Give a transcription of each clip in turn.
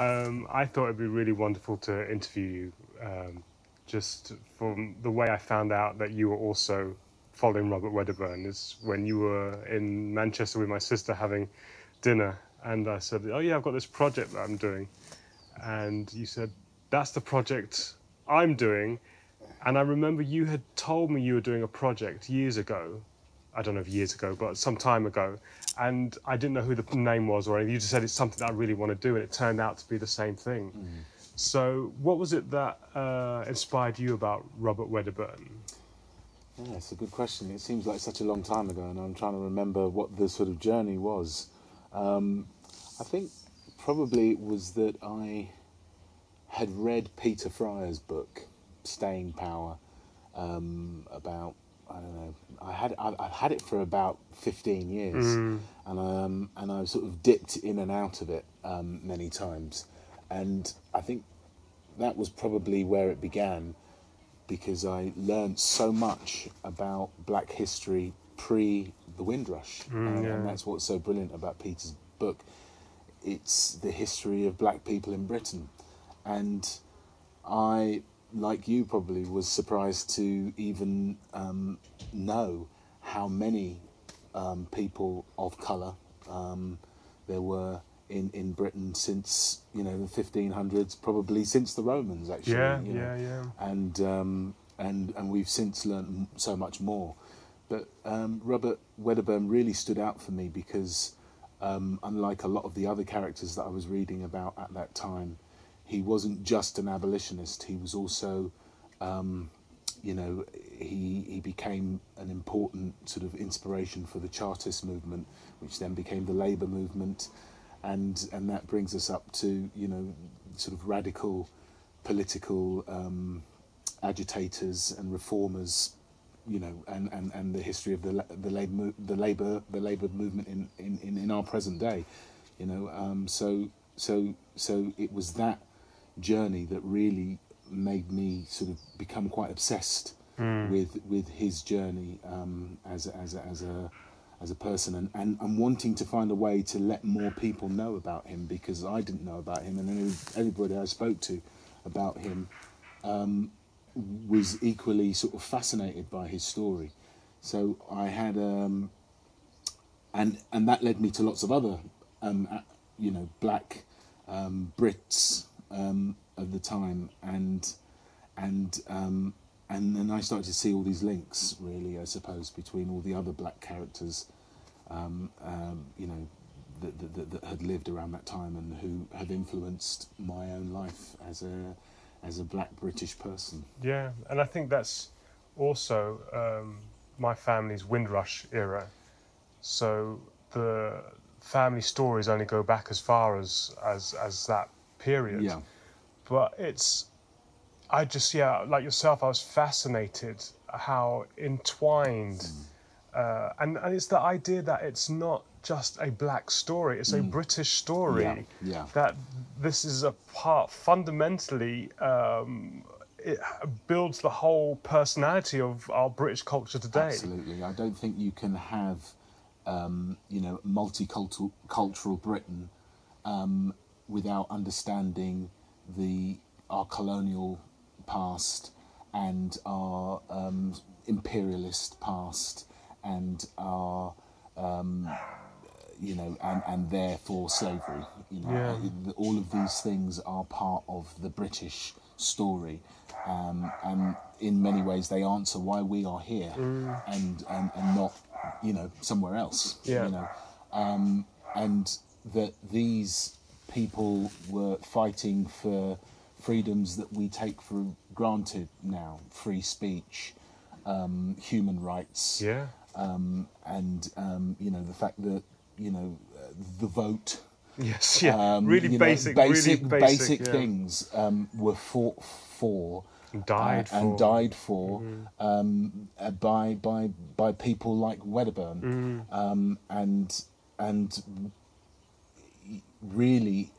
I thought it'd be really wonderful to interview you, just from the way I found out that you were also following Robert Wedderburn is when you were in Manchester with my sister having dinner, and I said, oh yeah, I've got this project that I'm doing, and you said, that's the project I'm doing. And I remember you had told me you were doing a project years ago. I don't know if years ago, but some time ago. And I didn't know who the name was or anything. You just said it's something that I really want to do, and it turned out to be the same thing. Mm. So what was it that inspired you about Robert Wedderburn? Yeah, it's a good question. It seems like such a long time ago, and I'm trying to remember what the sort of journey was. I think probably it was that I had read Peter Fryer's book, Staying Power, about, I don't know, I've had it for about 15 years, and I've sort of dipped in and out of it many times, and I think that was probably where it began, because I learned so much about Black history pre the Windrush, and that's what's so brilliant about Peter's book. It's the history of Black people in Britain, and I, like you probably, was surprised to even know how many people of colour there were in Britain since, you know, the 1500s, probably since the Romans, actually. Yeah, you know? And we've since learned so much more. But Robert Wedderburn really stood out for me because, unlike a lot of the other characters that I was reading about at that time, he wasn't just an abolitionist. He was also, you know, he became an important sort of inspiration for the Chartist movement, which then became the Labour movement, and that brings us up to, you know, sort of radical political agitators and reformers, you know, and the history of the Labour movement in our present day, you know, so it was that journey that really made me sort of become quite obsessed with his journey as a person, and wanting to find a way to let more people know about him, because I didn't know about him, and everybody I spoke to about him was equally sort of fascinated by his story. So I had and that led me to lots of other you know, Black Brits of the time, and then I started to see all these links, really, I suppose, between all the other Black characters, you know, that had lived around that time and who have influenced my own life as a Black British person. Yeah, and I think that's also my family's Windrush era, so the family stories only go back as far as that period. Yeah. But it's, I just, yeah, like yourself, I was fascinated how entwined, and it's the idea that it's not just a Black story, it's a British story. Yeah. Yeah. That this is a part, fundamentally, it builds the whole personality of our British culture today. Absolutely, I don't think you can have you know, multicultural Britain without understanding our colonial past and our imperialist past and our you know, and therefore slavery. You know, yeah. All of these things are part of the British story, and in many ways they answer why we are here and not, you know, somewhere else. Yeah. You know, and that these people were fighting for freedoms that we take for granted now: free speech, human rights, yeah, you know, the fact that, you know, the vote. Yes. Yeah. Really basic, know, basic yeah. things were fought for. Died for by people like Wedderburn, and really,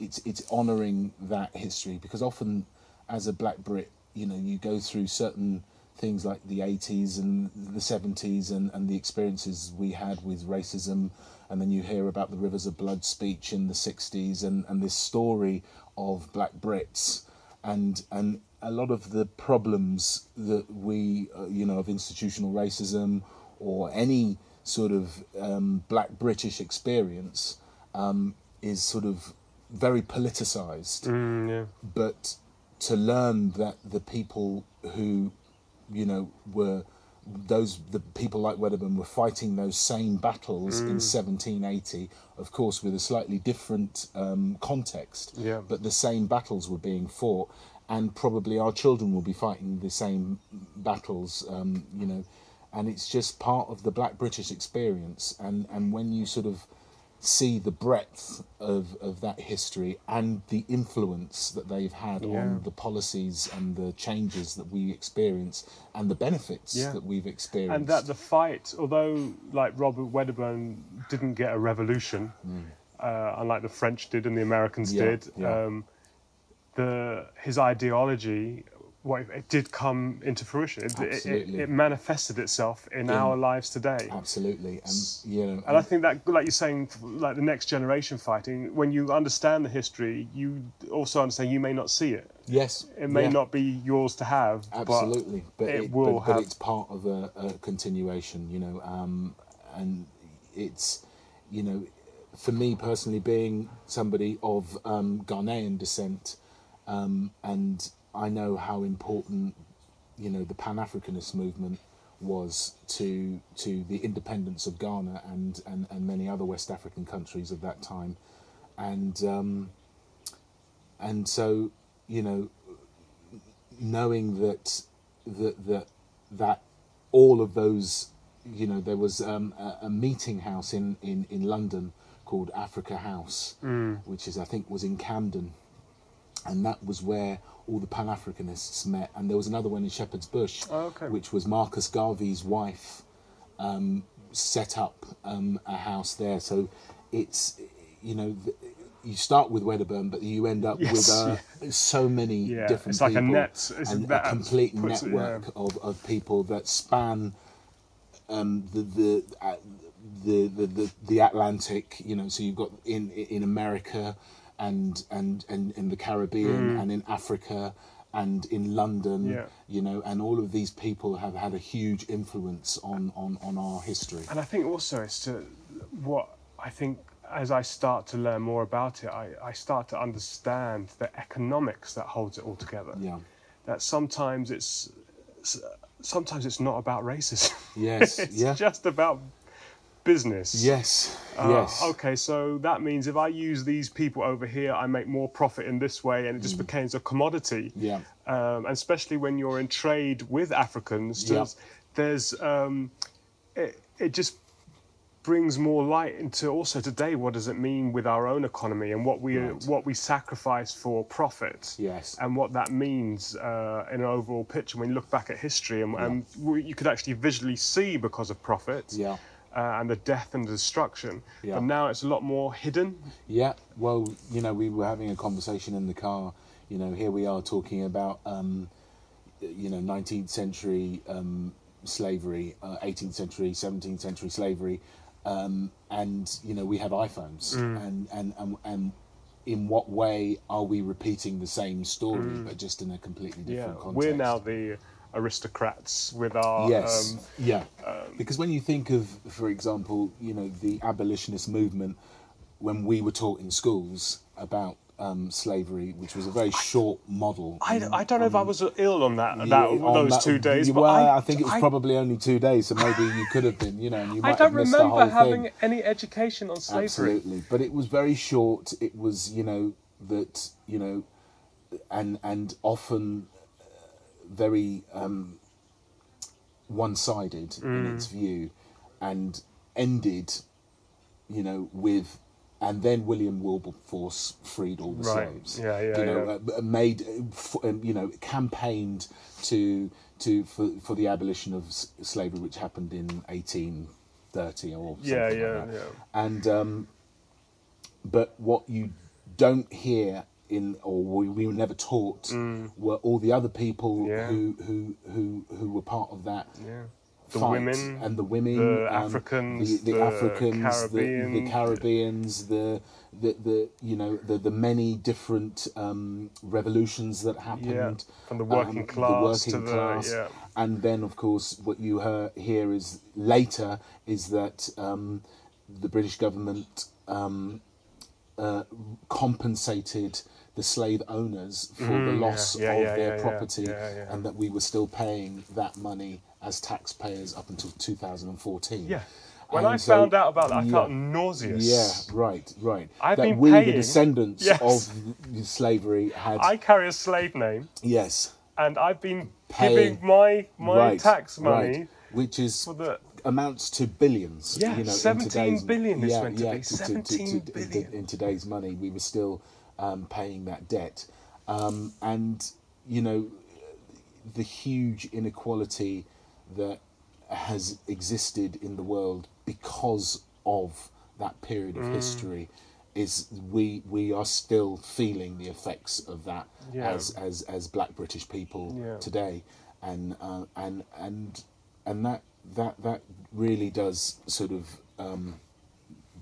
it's honouring that history, because often as a Black Brit, you know, you go through certain things like the 80s and the 70s and the experiences we had with racism. And then you hear about the Rivers of Blood speech in the 60s and this story of black Brits and a lot of the problems that we, of institutional racism or any sort of black British experience is sort of very politicised. But to learn that the people who, were... the people like Wedderburn were fighting those same battles in 1780, of course, with a slightly different context. But the same battles were being fought, and probably our children will be fighting the same battles, and it's just part of the black British experience. And when you sort of see the breadth of that history and the influence that they've had on the policies and the changes that we experience and the benefits that we've experienced. And that the fight, although like Robert Wedderburn didn't get a revolution, unlike the French did and the Americans did, his ideology, it did come into fruition. It manifested itself in our lives today. Absolutely, and I think that, like you're saying, like the next generation fighting. When you understand the history, you also understand you may not see it. Yes, it may not be yours to have. Absolutely, but it's part of a continuation, and it's, for me personally, being somebody of Ghanaian descent, and I know how important, the Pan-Africanist movement was to the independence of Ghana and many other West African countries of that time, and so knowing that all of those, there was a meeting house in London called Africa House, which is I think in Camden. And that was where all the Pan-Africanists met. And there was another one in Shepherd's Bush, which was Marcus Garvey's wife set up a house there. So it's, you start with Wedderburn, but you end up with so many different people. It's like a net. And a complete network of people that span the Atlantic, so you've got in America, and in the Caribbean and in Africa and in London, and all of these people have had a huge influence on our history. And I think also it's as I start to learn more about it, I start to understand the economics that holds it all together. Yeah. That sometimes it's not about racism. Yes. It's just about business. Yes. Okay, so that means if I use these people over here, I make more profit in this way, and it just becomes a commodity. And especially when you're in trade with Africans, there's it just brings more light into also today. What does it mean with our own economy and what we sacrifice for profit? Yes, and what that means in an overall picture when you look back at history, and you could actually visually see because of profit. Yeah. And the death and destruction, but now it's a lot more hidden. Yeah, well, we were having a conversation in the car. Here we are talking about, 19th century slavery, 18th century, 17th century slavery, and we have iPhones, and in what way are we repeating the same story, but just in a completely different context? We're now the aristocrats with our because when you think of, for example, the abolitionist movement, when we were taught in schools about slavery, which was a very short model. I don't know if I was ill on those 2 days. Well, I think it was probably only 2 days, so maybe you could have been. You might have missed the whole thing. I don't remember having any education on slavery. Absolutely, but it was very short. It was and often very one-sided in its view, and ended, with, and then William Wilberforce freed all the slaves. Campaigned for the abolition of slavery, which happened in 1830 or something like that. And but what you don't hear in, or we were never taught, were all the other people who were part of that. Yeah. The women, the Africans, the Caribbeans, the many different revolutions that happened, from the working class, and then of course what you hear is later is that the British government compensated the slave owners for the loss of their property, and that we were still paying that money as taxpayers up until 2014. Yeah. When I found out about that, I felt nauseous. Yeah, right. That we, the descendants of slavery, had... I carry a slave name. Yes. And I've been giving my tax money... Right. Which is... For the... amounts to billions. Yeah, you know, 17 billion is meant to be. 17 billion. In today's money, we were still paying that debt. And, you know, the huge inequality that has existed in the world because of that period of history is we are still feeling the effects of that as Black British people today, and that really does sort of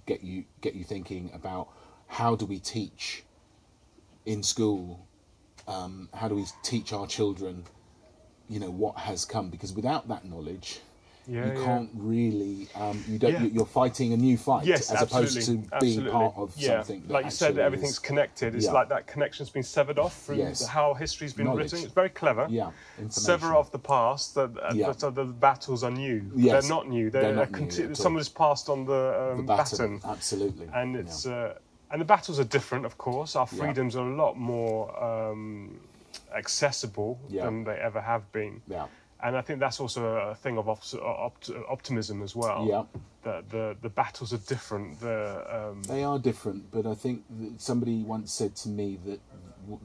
get you thinking about how do we teach in school, how do we teach our children, you know, what has come, because without that knowledge, you can't really. You're fighting a new fight, as opposed to being part of something. That, like you said, everything's connected. It's like that connection's been severed off from how history's been written. It's very clever. Yeah, sever off the past. The battles are new. Yes. They're not new. They're someone's passed on the baton. Absolutely. And it's and the battles are different, of course. Our freedoms are a lot more accessible than they ever have been. Yeah. And I think that's also a thing of optimism as well. Yeah, that the battles are different. They are different, but I think that somebody once said to me that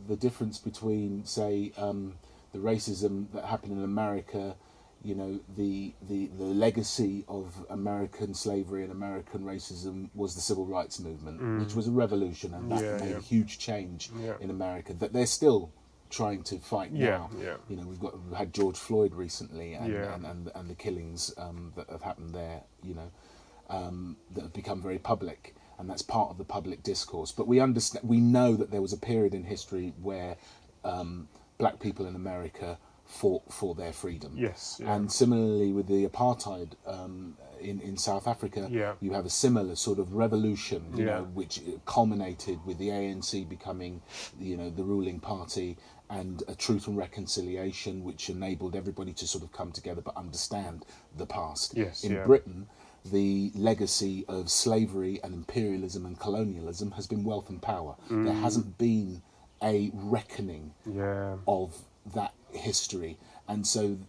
the difference between, say, the racism that happened in America, you know, the legacy of American slavery and American racism was the Civil Rights Movement, which was a revolution, and that made a huge change in America. That they're still trying to fight now. Yeah. You know, we've had George Floyd recently, and the killings that have happened there, you know, that have become very public, and that's part of the public discourse. But we know that there was a period in history where Black people in America fought for their freedom. Yes. Yeah. And similarly with the apartheid in South Africa, you have a similar sort of revolution, you know, which culminated with the ANC becoming, you know, the ruling party, and a truth and reconciliation which enabled everybody to sort of come together but understand the past. Yes, in Britain, the legacy of slavery and imperialism and colonialism has been wealth and power. There hasn't been a reckoning of that history, and so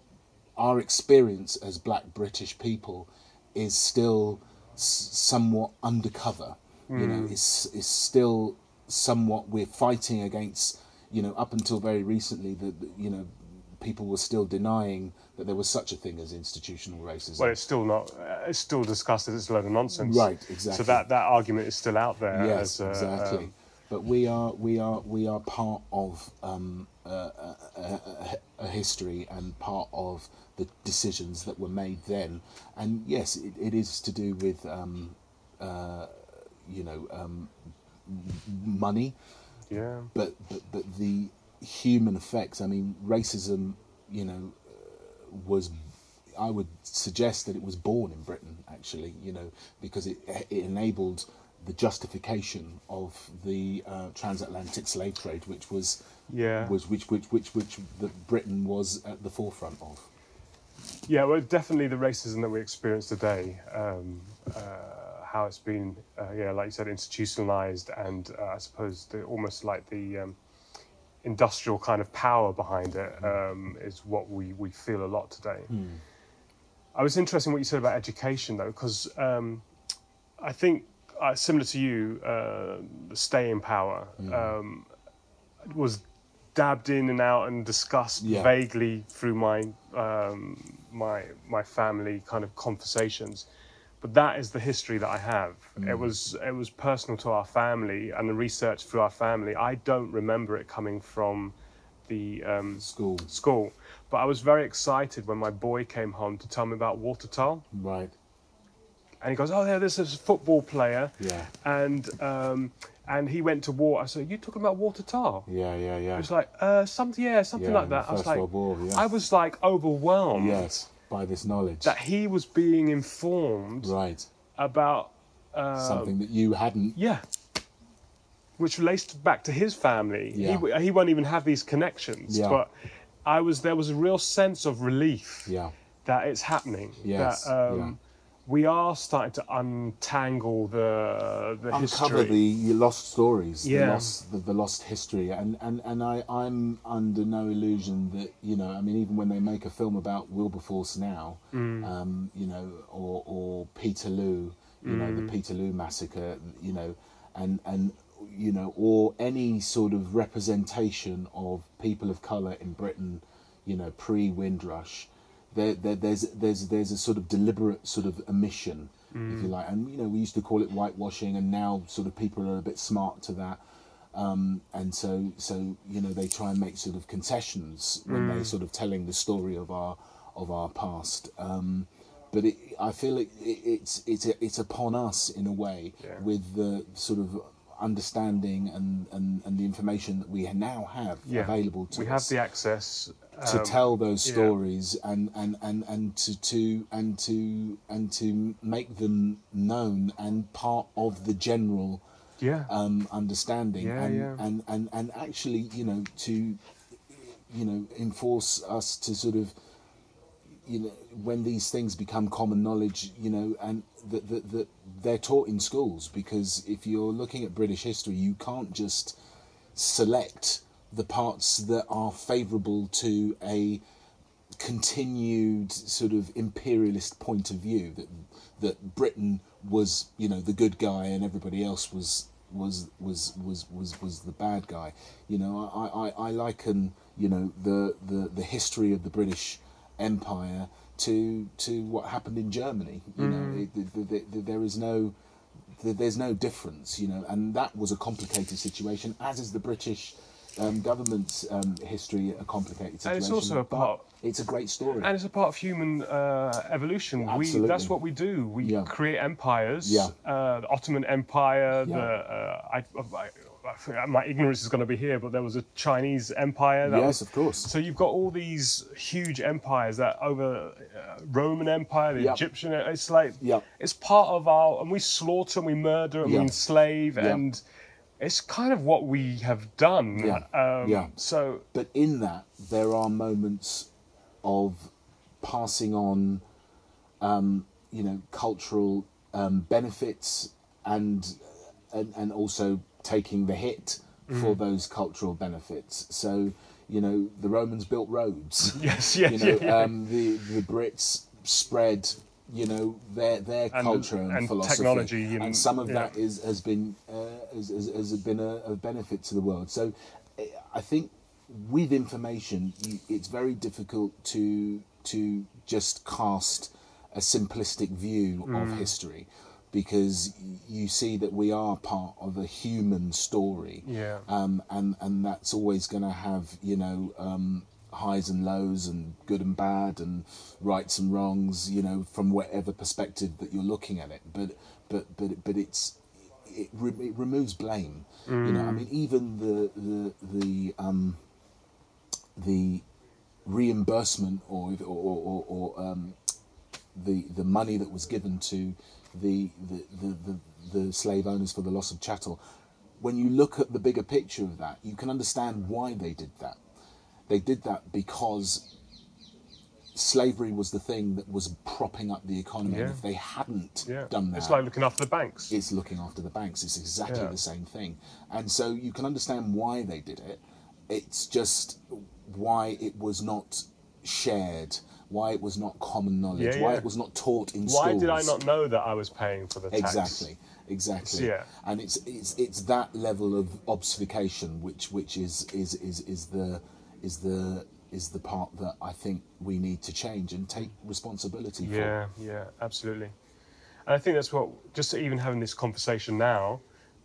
our experience as Black British people is still somewhat undercover, you know, it's still somewhat, we're fighting against, you know, up until very recently, that, you know, people were still denying that there was such a thing as institutional racism. Well, it's still not, it's still discussed as it's a load of nonsense. Right, exactly. So that argument is still out there. Yes, exactly. But we are part of a history and part of the decisions that were made then. And yes, it is to do with, you know, money. Yeah. But the human effects. I mean, racism, you know, was, I would suggest that it was born in Britain, actually. You know, because it enabled the justification of the transatlantic slave trade, which was Britain was at the forefront of. Yeah, well, definitely the racism that we experience today, how it's been, like you said, institutionalized, and I suppose almost like the industrial kind of power behind it is what we feel a lot today. I was interested in what you said about education, though, because I think, similar to you, Staying Power was dabbed in and out and discussed vaguely through my family kind of conversations, But that is the history that I have. Mm. It was personal to our family and the research through our family. I don't remember it coming from the school. But I was very excited when my boy came home to tell me about Walter Tull. Right. And he goes, oh, yeah, this is a football player. Yeah. And he went to war. I said, you talking about Walter Tull? Yeah, yeah, yeah. He was like, something like that. I was like, war, yes. I was like overwhelmed. Yes. By this knowledge that he was being informed, right, about something that you hadn't, yeah, which relates back to his family. Yeah. He won't even have these connections. Yeah. But there was a real sense of relief. Yeah. That it's happening. Yes. That, we are starting to untangle the uncover history. The lost stories. Yeah. The lost history. And I'm under no illusion that, you know, I mean, even when they make a film about Wilberforce now, mm. You know, or Peterloo, you mm. know, the Peterloo massacre, you know, and you know, or any sort of representation of people of colour in Britain, you know, pre-Windrush. There's a sort of deliberate sort of omission, mm. if you like, and you know, we used to call it whitewashing, and now sort of people are a bit smart to that, and so you know, they try and make sort of concessions when mm. they're sort of telling the story of our past. But I feel it's upon us in a way, yeah. with the sort of understanding and the information that we now have, yeah. available to us. We have the access. To tell those stories, yeah. and to make them known and part of the general, yeah. Understanding, yeah, and actually, you know, to enforce us to sort of, you know, when these things become common knowledge, you know, and that they're taught in schools, because if you're looking at British history, you can't just select the parts that are favourable to a continued sort of imperialist point of view, that Britain was, you know, the good guy and everybody else was the bad guy. You know, I liken, you know, the history of the British Empire to what happened in Germany. You mm. know, there's no difference. You know, and that was a complicated situation, as is the British. Government's history, a complicated situation, and it's also it's a great story, and it's a part of human evolution. Absolutely. That's what we do. We yeah. create empires. Yeah. The Ottoman Empire. Yeah. My ignorance is going to be here, but there was a Chinese Empire. Yes, of course. So you've got all these huge empires that over Roman Empire, the yep. Egyptian. It's like yep. it's part of our, and we slaughter and we murder and yep. we enslave yep. and. It's kind of what we have done. Yeah. Yeah. So, but in that, there are moments of passing on, you know, cultural benefits and also taking the hit mm. for those cultural benefits. So, you know, the Romans built roads. Yes. Yes. You know, yeah, yeah. The Brits spread. You know, their culture and philosophy, technology, you know, and some of yeah. that has been a benefit to the world. So, I think with information, it's very difficult to just cast a simplistic view mm. of history, because you see that we are part of a human story, yeah, and that's always going to have, you know. Highs and lows and good and bad and rights and wrongs, you know, from whatever perspective that you're looking at it, but it removes blame. Mm. You know, I mean, even the reimbursement or the money that was given to the slave owners for the loss of chattel, when you look at the bigger picture of that, you can understand why they did that. They did that because slavery was the thing that was propping up the economy. Yeah. And if they hadn't yeah. done that... It's like looking after the banks. It's looking after the banks. It's exactly yeah. the same thing. And so you can understand why they did it. It's just why it was not shared, why it was not common knowledge, yeah, why yeah. it was not taught in schools. Why did I not know that I was paying for the tax? Exactly. Exactly, yeah. And it's that level of obfuscation which is the part that I think we need to change and take responsibility for. Yeah, yeah, absolutely. And I think that's what, just even having this conversation now,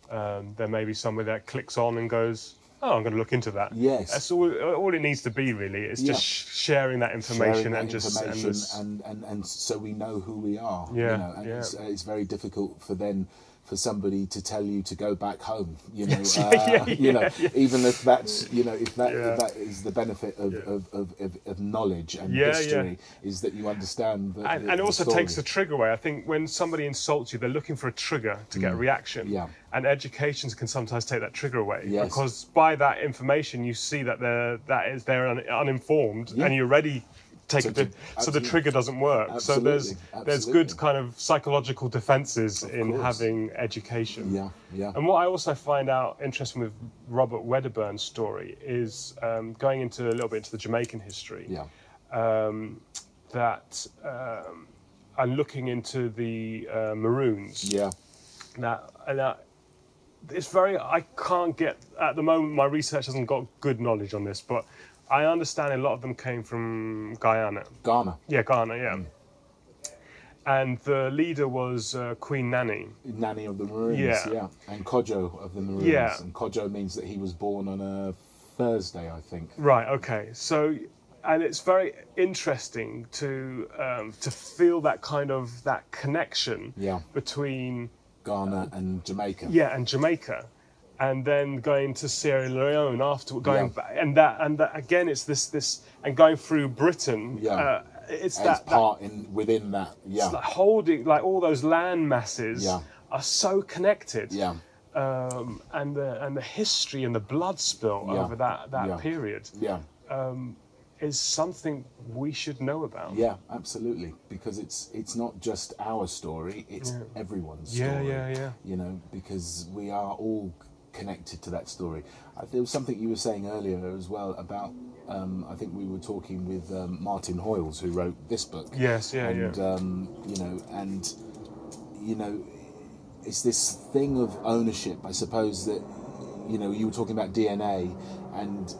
there may be somebody that clicks on and goes, oh, I'm going to look into that. Yes. That's all it needs to be, really. It's just sharing that information, and so we know who we are. Yeah. You know, and it's very difficult for then for somebody to tell you to go back home. You know, even if that's, you know, if that is the benefit of knowledge and history, is that you understand. And it also takes the trigger away. I think when somebody insults you, they're looking for a trigger to get a reaction. Yeah. And education can sometimes take that trigger away, because by that information you see that they're uninformed, and you're already so the trigger doesn't work. Absolutely. So there's good kind of psychological defences in having education. Yeah, yeah. And what I also find out interesting with Robert Wedderburn's story is going into a little bit into the Jamaican history. Yeah. I'm looking into the Maroons. Yeah. Now, it's very, I can't get at the moment. My research hasn't got good knowledge on this, but I understand a lot of them came from Ghana. Yeah, Ghana, yeah. Mm. And the leader was Queen Nanny. Nanny of the Maroons, and Kojo of the Maroons. Yeah. And Kojo means that he was born on a Thursday, I think. Right, okay. So, and it's very interesting to feel that kind of, that connection between Ghana and Jamaica. Yeah, and Jamaica. And then going to Sierra Leone after going back, and that again, it's this and going through Britain. Yeah, it's that part within that. Yeah, it's like holding, like all those land masses are so connected. Yeah, and the history and the blood spill over that period. Yeah, is something we should know about. Yeah, absolutely, because it's not just our story; it's everyone's story. Yeah, yeah, yeah. You know, because we are all connected to that story. There was something you were saying earlier as well about, I think we were talking with Martin Hoyles, who wrote this book. Yes, yeah, and, you know, it's this thing of ownership, I suppose, that, you know, you were talking about DNA and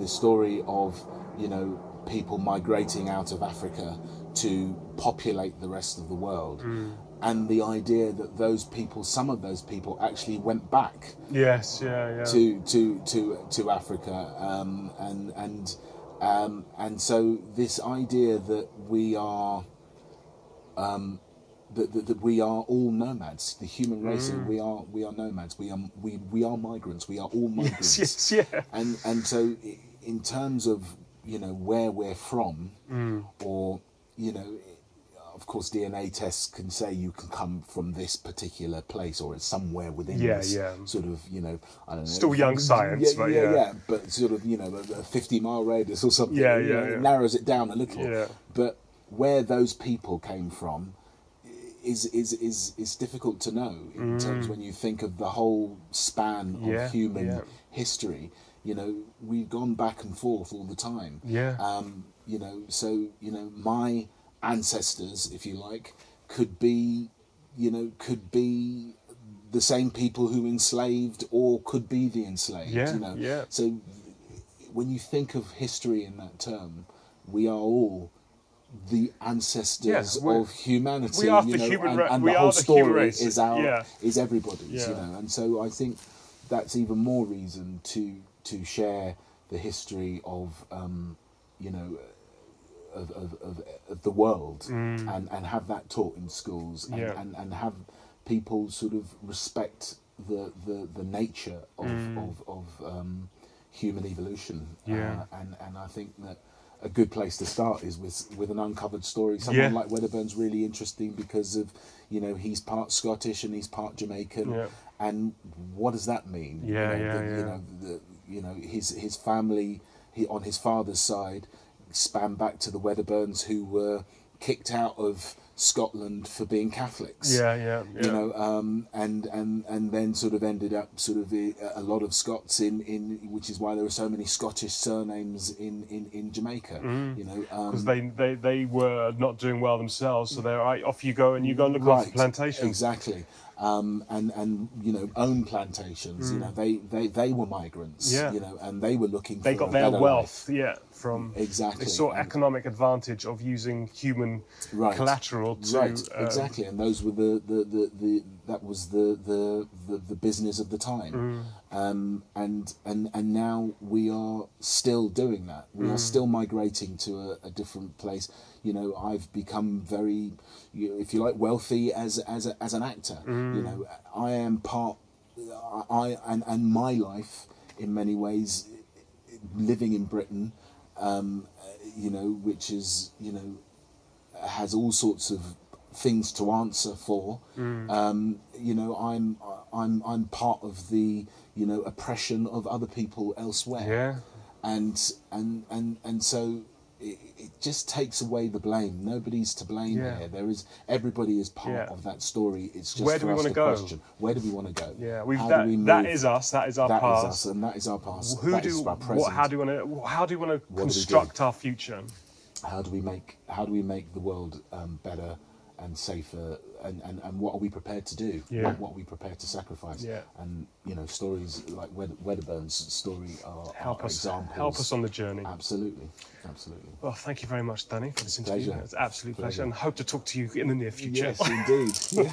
the story of, you know, people migrating out of Africa to populate the rest of the world. Mm. And the idea that those people, some of those people, actually went back. Yes, yeah, yeah. To Africa, and so this idea that we are, that we are all nomads. The human race, we are nomads. We are migrants. We are all migrants. Yes, yes, yeah. And so, in terms of, you know, where we're from, or, you know. Of course, DNA tests can say you can come from this particular place, or it's somewhere within this sort of, you know, I don't know. Still young science, but but sort of, you know, a 50-mile radius or something. Yeah, yeah, you know, it narrows it down a little. Yeah. But where those people came from is difficult to know in terms when you think of the whole span of human history. You know, we've gone back and forth all the time. Yeah. You know, so, you know, my ancestors, if you like, could be the same people who enslaved, or could be the enslaved. Yeah, you know? Yeah. So when you think of history in that term, we are all the ancestors of humanity. We are, you know, and the whole story is is everybody's. Yeah. You know, and so I think that's even more reason to share the history of you know. Of the world, and have that taught in schools, and have people sort of respect the nature of human evolution. Yeah. And I think that a good place to start is with an uncovered story. Someone like Wedderburn's really interesting because of, you know, he's part Scottish and he's part Jamaican, and what does that mean? Yeah, you know, his family, on his father's side, span back to the Wedderburns, who were kicked out of Scotland for being Catholics. Yeah, yeah, yeah. You know, and then sort of ended up sort of a lot of Scots in which is why there are so many Scottish surnames in Jamaica. Mm. You know, because they were not doing well themselves, so they're right, off you go and look after plantations. Exactly. And you know, own plantations. You know, they were migrants. Yeah. You know, and they were looking. They got their wealth. Life. Yeah. From they saw economic advantage of using collateral world to... Right, exactly, and those were that was the business of the time. Mm. And now we are still doing that. We are still migrating to a different place. You know, I've become very, if you like, wealthy as an actor. Mm. You know, I am part... and my life, in many ways, living in Britain, you know, which is, you know, has all sorts of things to answer for. Mm. You know, I'm part of the, you know, oppression of other people elsewhere. Yeah. And so it just takes away the blame. Nobody's to blame here. There is, everybody is part of that story. It's just, where do we want to go? Question. Where do we want to go? Yeah, that is us. That is our past. That is us, and that is our past. How do we want to? How do we want to construct our future? How do we make the world better and safer? And what are we prepared to do? Yeah. What are we prepared to sacrifice? Yeah. And you know, stories like Wedderburn's story are examples. Help us on the journey. Absolutely, absolutely. Well, thank you very much, Danny, for this interview. It's an absolute pleasure, and hope to talk to you in the near future. Yes, indeed. Yeah.